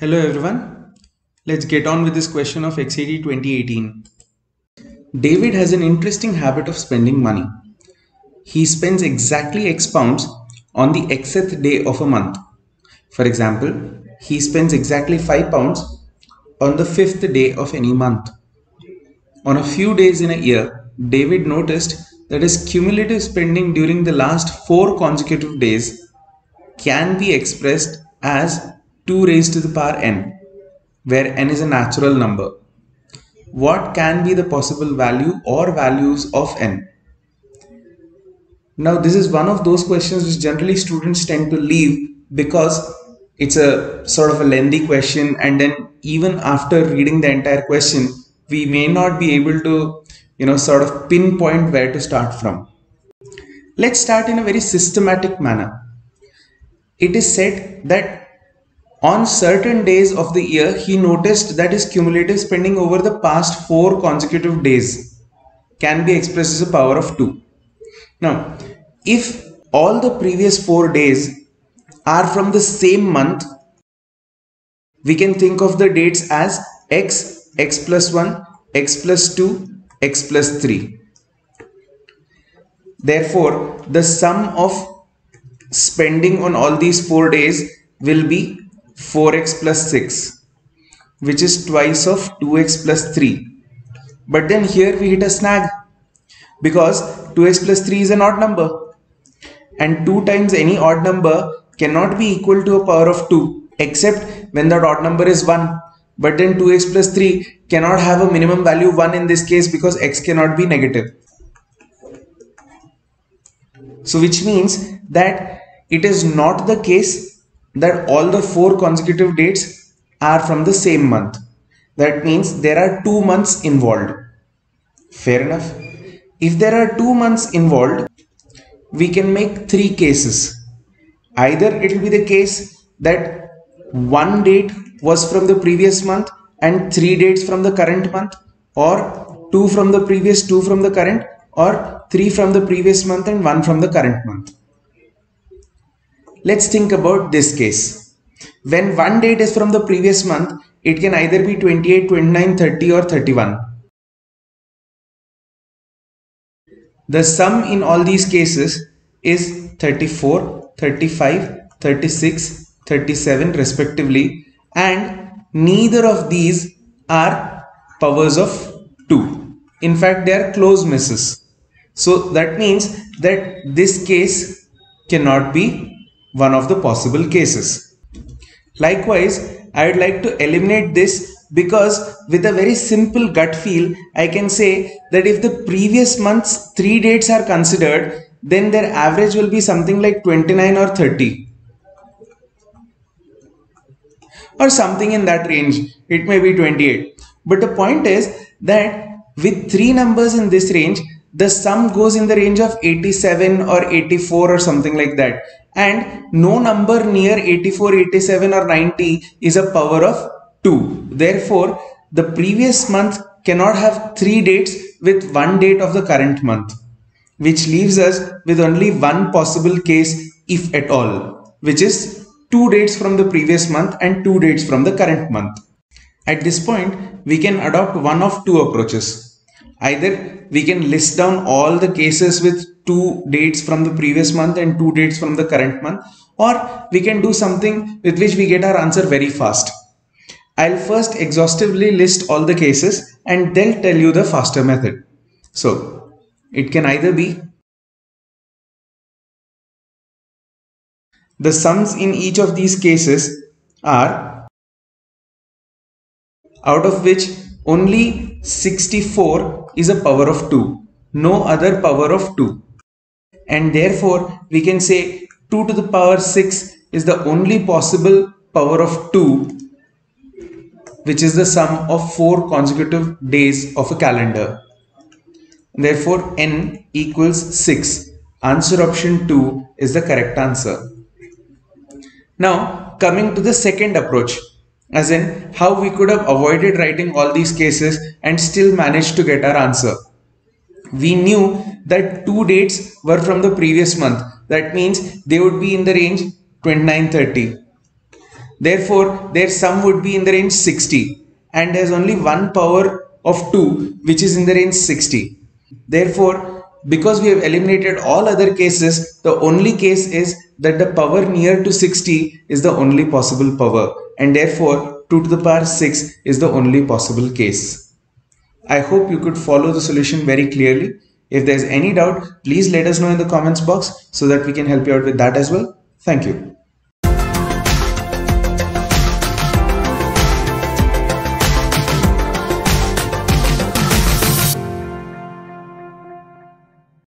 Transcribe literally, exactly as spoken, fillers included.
Hello everyone, let's get on with this question of X A T twenty eighteen. David has an interesting habit of spending money. He spends exactly X pounds on the Xth day of a month. For example, he spends exactly five pounds on the fifth day of any month. On a few days in a year, David noticed that his cumulative spending during the last four consecutive days can be expressed as two raised to the power n, where n is a natural number. What can be the possible value or values of n? Now this is one of those questions which generally students tend to leave because it's a sort of a lengthy question, and then even after reading the entire question we may not be able to, you know, sort of pinpoint where to start from. Let's start in a very systematic manner. It is said that on certain days of the year, he noticed that his cumulative spending over the past four consecutive days can be expressed as a power of two. Now, if all the previous four days are from the same month, we can think of the dates as x, x plus one, x plus two, x plus three. Therefore, the sum of spending on all these four days will be four x plus six, which is twice of two x plus three. But then here we hit a snag, because two x plus three is an odd number, and two times any odd number cannot be equal to a power of two except when that odd number is one. But then two x plus three cannot have a minimum value one in this case, because x cannot be negative. So which means that it is not the case that all the four consecutive dates are from the same month. That means there are two months involved. Fair enough. If there are two months involved, we can make three cases. Either it will be the case that one date was from the previous month and three dates from the current month, or two from the previous, two from the current, or three from the previous month and one from the current month. Let's think about this case. When one date is from the previous month, it can either be twenty-eight, twenty-nine, thirty or thirty-one. The sum in all these cases is thirty-four, thirty-five, thirty-six, thirty-seven respectively, and neither of these are powers of two. In fact, they are close misses. So that means that this case cannot be one of the possible cases. Likewise, I would like to eliminate this, because with a very simple gut feel, I can say that if the previous month's three dates are considered, then their average will be something like twenty-nine or thirty, or something in that range. It may be twenty-eight. But the point is that with three numbers in this range, the sum goes in the range of eighty-seven or eighty-four or something like that, and no number near eighty-four, eighty-seven or ninety is a power of two. Therefore, the previous month cannot have three dates with one date of the current month, which leaves us with only one possible case, if at all, which is two dates from the previous month and two dates from the current month. At this point, we can adopt one of two approaches. Either we can list down all the cases with two dates from the previous month and two dates from the current month, or we can do something with which we get our answer very fast. I'll first exhaustively list all the cases and then tell you the faster method. So it can either be the sums in each of these cases are, out of which only sixty-four is a power of two, no other power of two. And therefore, we can say two to the power six is the only possible power of two, which is the sum of four consecutive days of a calendar. Therefore, n equals six. Answer option two is the correct answer. Now, coming to the second approach, as in how we could have avoided writing all these cases and still managed to get our answer. We knew that two dates were from the previous month. That means they would be in the range twenty-nine, thirty. Therefore, their sum would be in the range sixty and has only one power of two, which is in the range sixty. Therefore, because we have eliminated all other cases, the only case is that the power near to sixty is the only possible power, and therefore two to the power six is the only possible case. I hope you could follow the solution very clearly. If there is any doubt, please let us know in the comments box so that we can help you out with that as well. Thank you.